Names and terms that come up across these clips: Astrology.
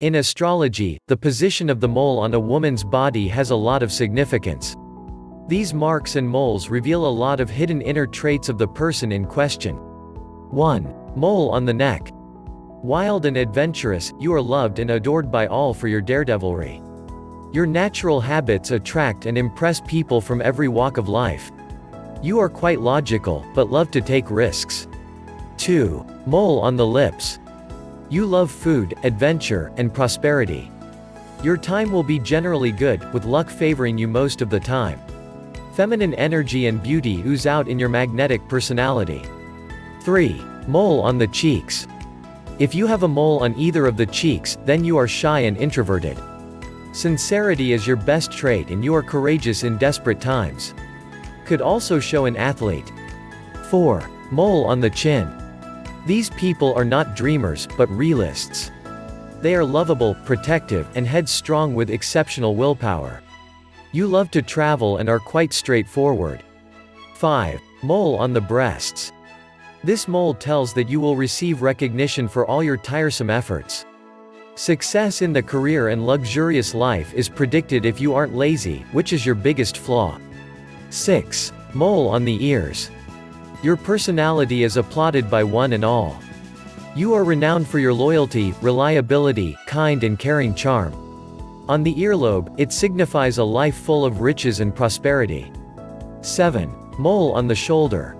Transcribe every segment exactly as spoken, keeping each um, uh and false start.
In astrology, the position of the mole on a woman's body has a lot of significance. These marks and moles reveal a lot of hidden inner traits of the person in question. one. Mole on the neck. Wild and adventurous, you are loved and adored by all for your daredevilry. Your natural habits attract and impress people from every walk of life. You are quite logical, but love to take risks. two. Mole on the lips. You love food, adventure, and prosperity. Your time will be generally good, with luck favoring you most of the time. Feminine energy and beauty ooze out in your magnetic personality. three. Mole on the cheeks. If you have a mole on either of the cheeks, then you are shy and introverted. Sincerity is your best trait and you are courageous in desperate times. Could also show an athlete. four. Mole on the chin. These people are not dreamers, but realists. They are lovable, protective, and headstrong with exceptional willpower. You love to travel and are quite straightforward. five. Mole on the breasts. This mole tells that you will receive recognition for all your tiresome efforts. Success in the career and luxurious life is predicted if you aren't lazy, which is your biggest flaw. six. Mole on the ears. Your personality is applauded by one and all. You are renowned for your loyalty, reliability, kind and caring charm. On the earlobe, it signifies a life full of riches and prosperity. seven. Mole on the shoulder.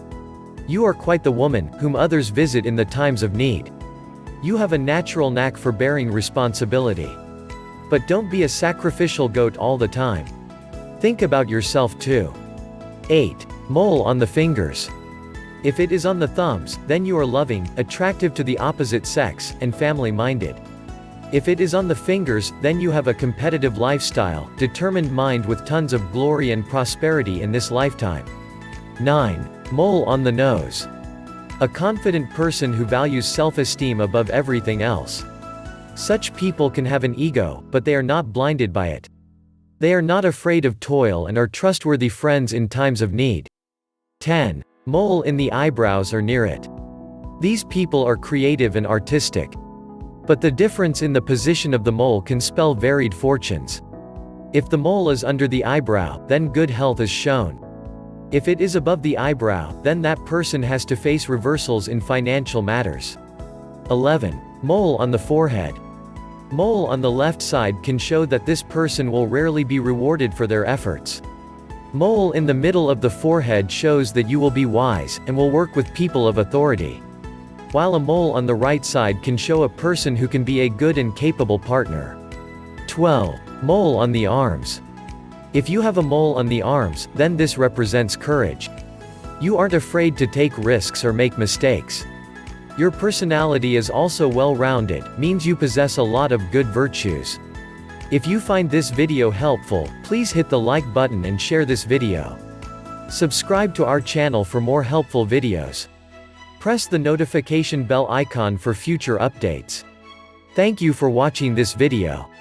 You are quite the woman, whom others visit in the times of need. You have a natural knack for bearing responsibility. But don't be a sacrificial goat all the time. Think about yourself too. eight. Mole on the fingers. If it is on the thumbs, then you are loving, attractive to the opposite sex, and family-minded. If it is on the fingers, then you have a competitive lifestyle, determined mind with tons of glory and prosperity in this lifetime. nine. Mole on the nose. A confident person who values self-esteem above everything else. Such people can have an ego, but they are not blinded by it. They are not afraid of toil and are trustworthy friends in times of need. ten. Mole in the eyebrows or near it. These people are creative and artistic. But the difference in the position of the mole can spell varied fortunes. If the mole is under the eyebrow, then good health is shown. If it is above the eyebrow, then that person has to face reversals in financial matters. eleven. Mole on the forehead. Mole on the left side can show that this person will rarely be rewarded for their efforts. Mole in the middle of the forehead shows that you will be wise, and will work with people of authority. While a mole on the right side can show a person who can be a good and capable partner. twelve. Mole on the arms. If you have a mole on the arms, then this represents courage. You aren't afraid to take risks or make mistakes. Your personality is also well-rounded, means you possess a lot of good virtues. If you find this video helpful, please hit the like button and share this video. Subscribe to our channel for more helpful videos. Press the notification bell icon for future updates. Thank you for watching this video.